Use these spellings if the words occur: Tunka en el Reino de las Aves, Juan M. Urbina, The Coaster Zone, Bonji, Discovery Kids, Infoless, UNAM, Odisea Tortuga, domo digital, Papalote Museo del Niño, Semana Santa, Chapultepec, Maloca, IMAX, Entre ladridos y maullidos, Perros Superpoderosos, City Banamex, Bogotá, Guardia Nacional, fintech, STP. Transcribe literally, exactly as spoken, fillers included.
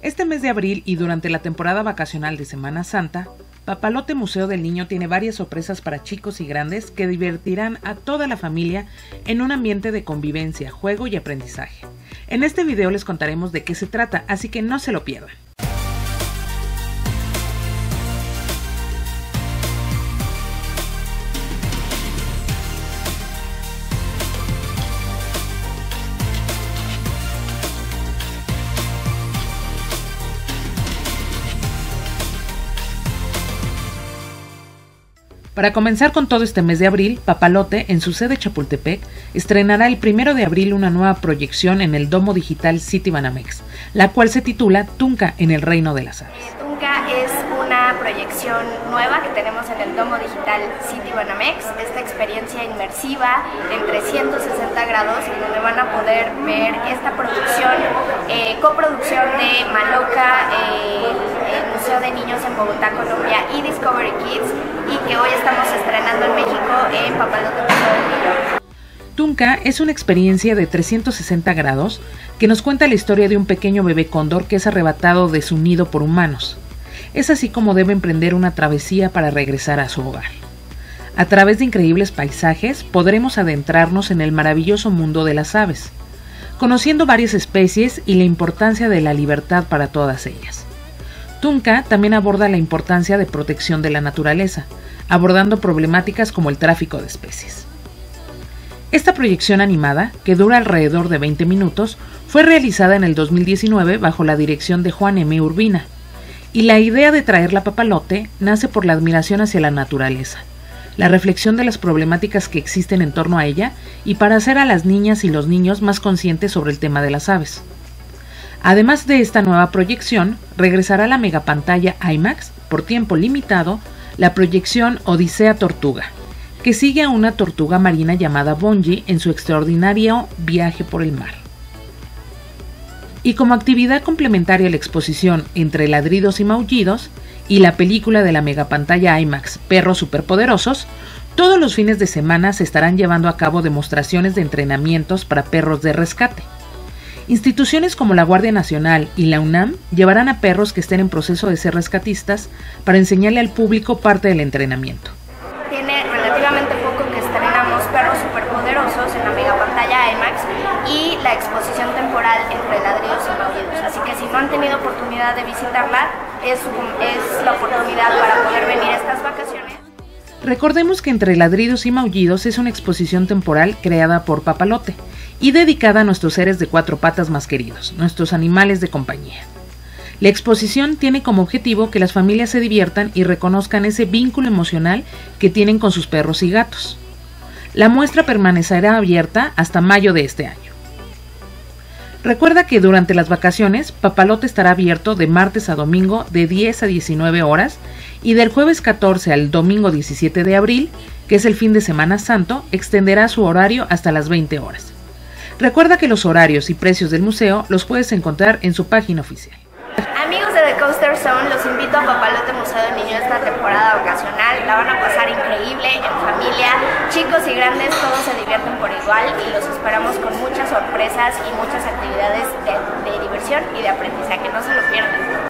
Este mes de abril y durante la temporada vacacional de Semana Santa, Papalote Museo del Niño tiene varias sorpresas para chicos y grandes que divertirán a toda la familia en un ambiente de convivencia, juego y aprendizaje. En este video les contaremos de qué se trata, así que no se lo pierdan. Para comenzar con todo este mes de abril, Papalote, en su sede Chapultepec, estrenará el primero de abril una nueva proyección en el domo digital City Banamex, la cual se titula Tunka en el Reino de las Aves. Eh, Tunka es una proyección nueva que tenemos en el domo digital City Banamex, esta experiencia inmersiva en trescientos sesenta grados, en donde van a poder ver esta producción, eh, coproducción de Maloca, eh, el Museo de Niños en Bogotá, Colombia, y Discovery Kids, y que hoy estamos estrenando en México en Papalote Museo del Niño. Tunka es una experiencia de trescientos sesenta grados que nos cuenta la historia de un pequeño bebé cóndor que es arrebatado de su nido por humanos. Es así como debe emprender una travesía para regresar a su hogar. A través de increíbles paisajes podremos adentrarnos en el maravilloso mundo de las aves, conociendo varias especies y la importancia de la libertad para todas ellas. Tunka también aborda la importancia de protección de la naturaleza, abordando problemáticas como el tráfico de especies. Esta proyección animada, que dura alrededor de veinte minutos, fue realizada en el dos mil diecinueve bajo la dirección de Juan M. Urbina, y la idea de traerla a Papalote nace por la admiración hacia la naturaleza, la reflexión de las problemáticas que existen en torno a ella y para hacer a las niñas y los niños más conscientes sobre el tema de las aves. Además de esta nueva proyección, regresará a la megapantalla IMAX, por tiempo limitado, la proyección Odisea Tortuga, que sigue a una tortuga marina llamada Bonji en su extraordinario viaje por el mar. Y como actividad complementaria a la exposición Entre ladridos y maullidos y la película de la megapantalla IMAX Perros Superpoderosos, todos los fines de semana se estarán llevando a cabo demostraciones de entrenamientos para perros de rescate. Instituciones como la Guardia Nacional y la UNAM llevarán a perros que estén en proceso de ser rescatistas para enseñarle al público parte del entrenamiento. Tiene relativamente poco que estrenamos Perros Superpoderosos en la megapantalla IMAX y la exposición temporal Entre ladridos y maullidos. Así que si no han tenido oportunidad de visitarla, es, es la oportunidad para poder venir a estas vacaciones. Recordemos que Entre ladridos y maullidos es una exposición temporal creada por Papalote y dedicada a nuestros seres de cuatro patas más queridos, nuestros animales de compañía. La exposición tiene como objetivo que las familias se diviertan y reconozcan ese vínculo emocional que tienen con sus perros y gatos. La muestra permanecerá abierta hasta mayo de este año. Recuerda que durante las vacaciones, Papalote estará abierto de martes a domingo de diez a diecinueve horas y del jueves catorce al domingo diecisiete de abril, que es el fin de Semana Santo, extenderá su horario hasta las veinte horas. Recuerda que los horarios y precios del museo los puedes encontrar en su página oficial. Amigos de The Coaster Zone, los invito a Papalote Museo del Niño esta temporada vacacional. La van a pasar increíble, en familia, chicos y grandes, todos se divierten por igual y los esperamos con muchas sorpresas y muchas actividades de, de diversión y de aprendizaje. No se lo pierdan.